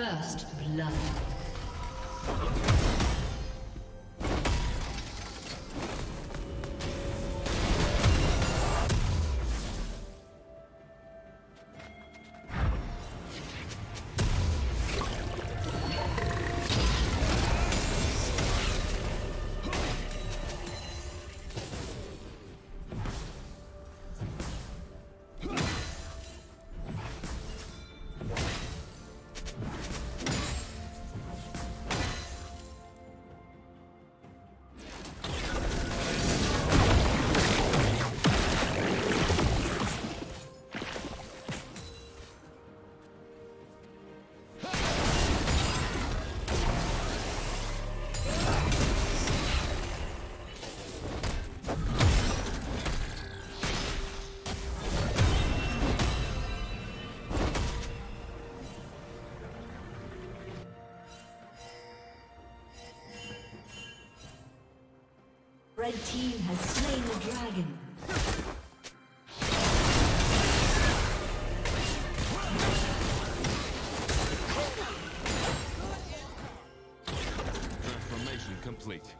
First blood. The red team has slain the dragon. Transformation complete.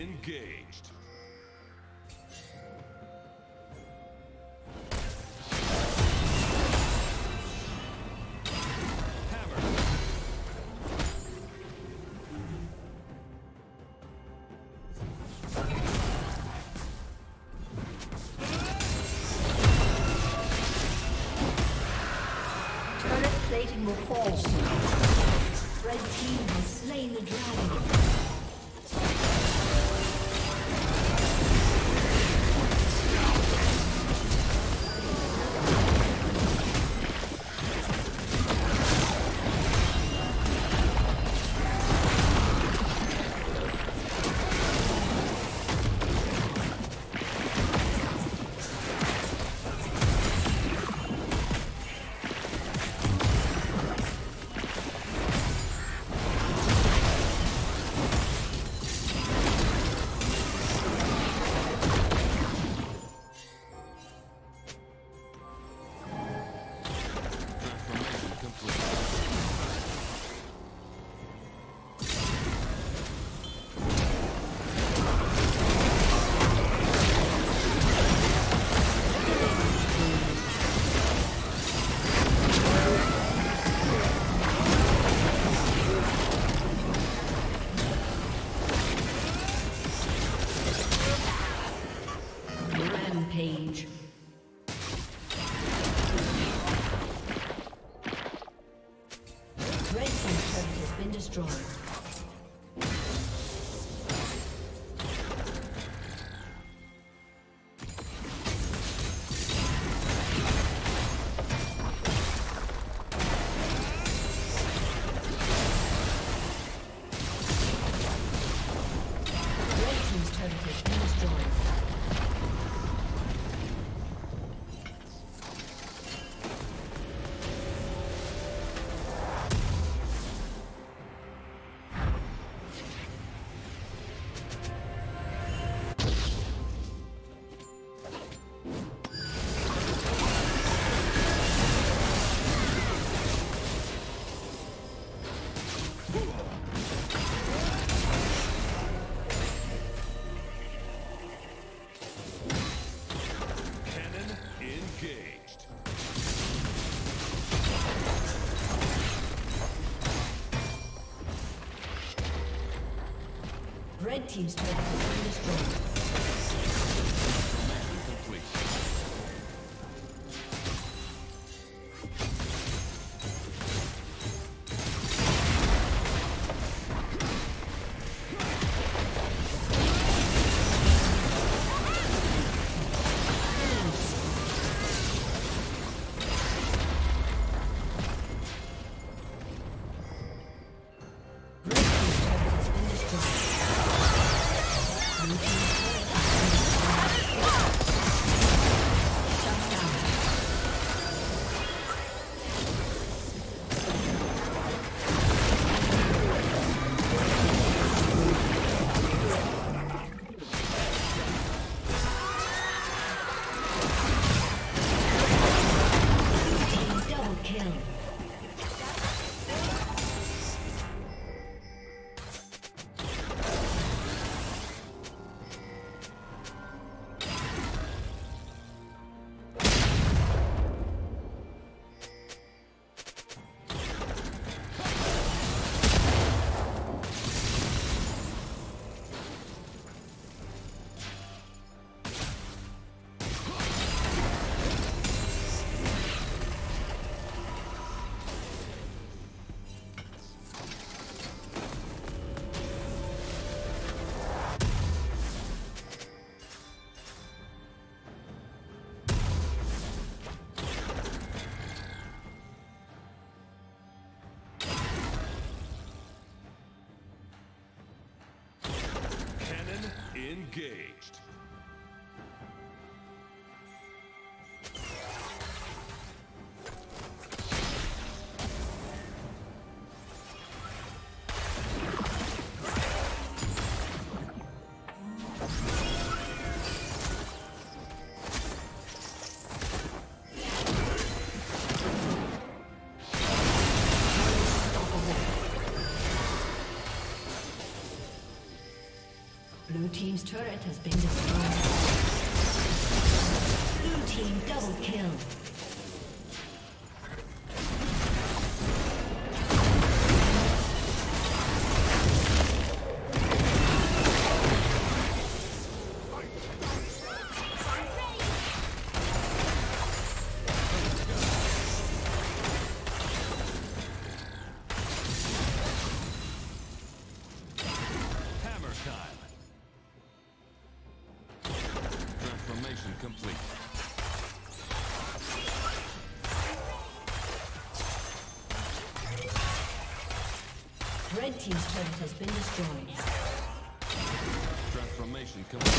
Engaged. Red team's turret has been destroyed. Engaged. team's turret has been destroyed. Blue team double kill. Red team's turret has been destroyed. Transformation complete.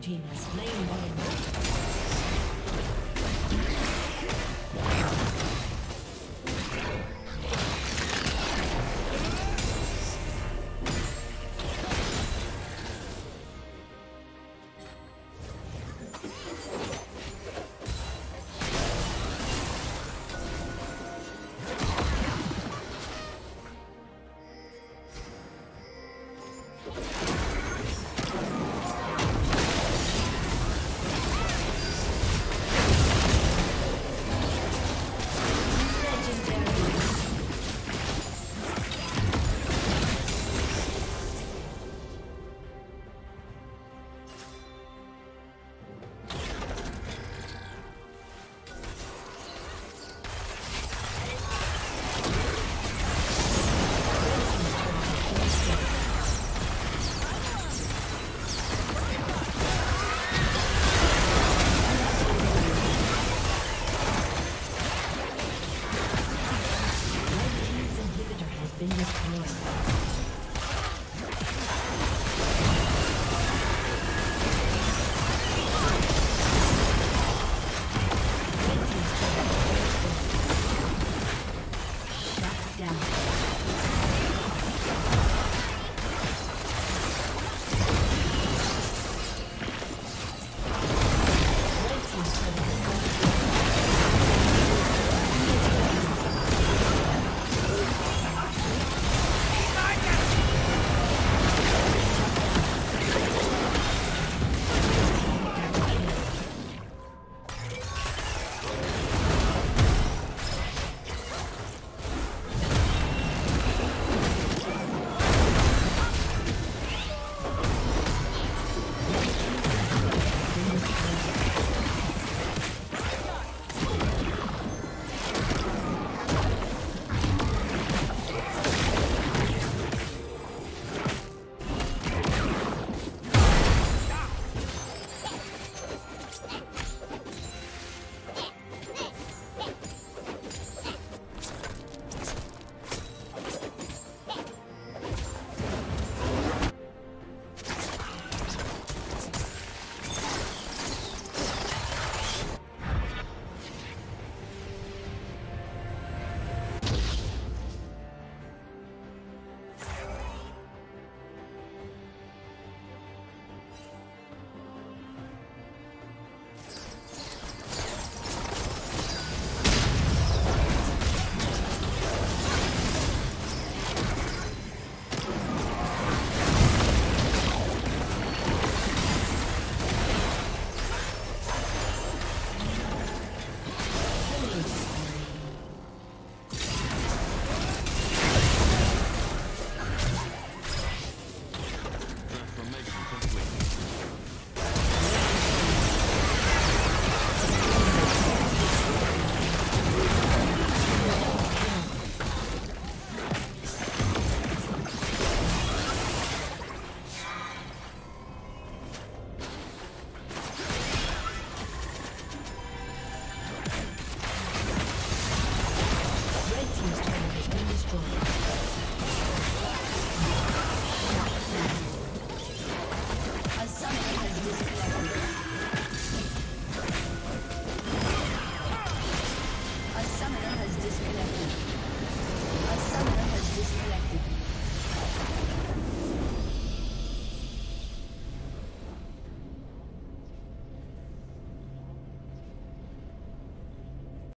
Team has slain been destroyed.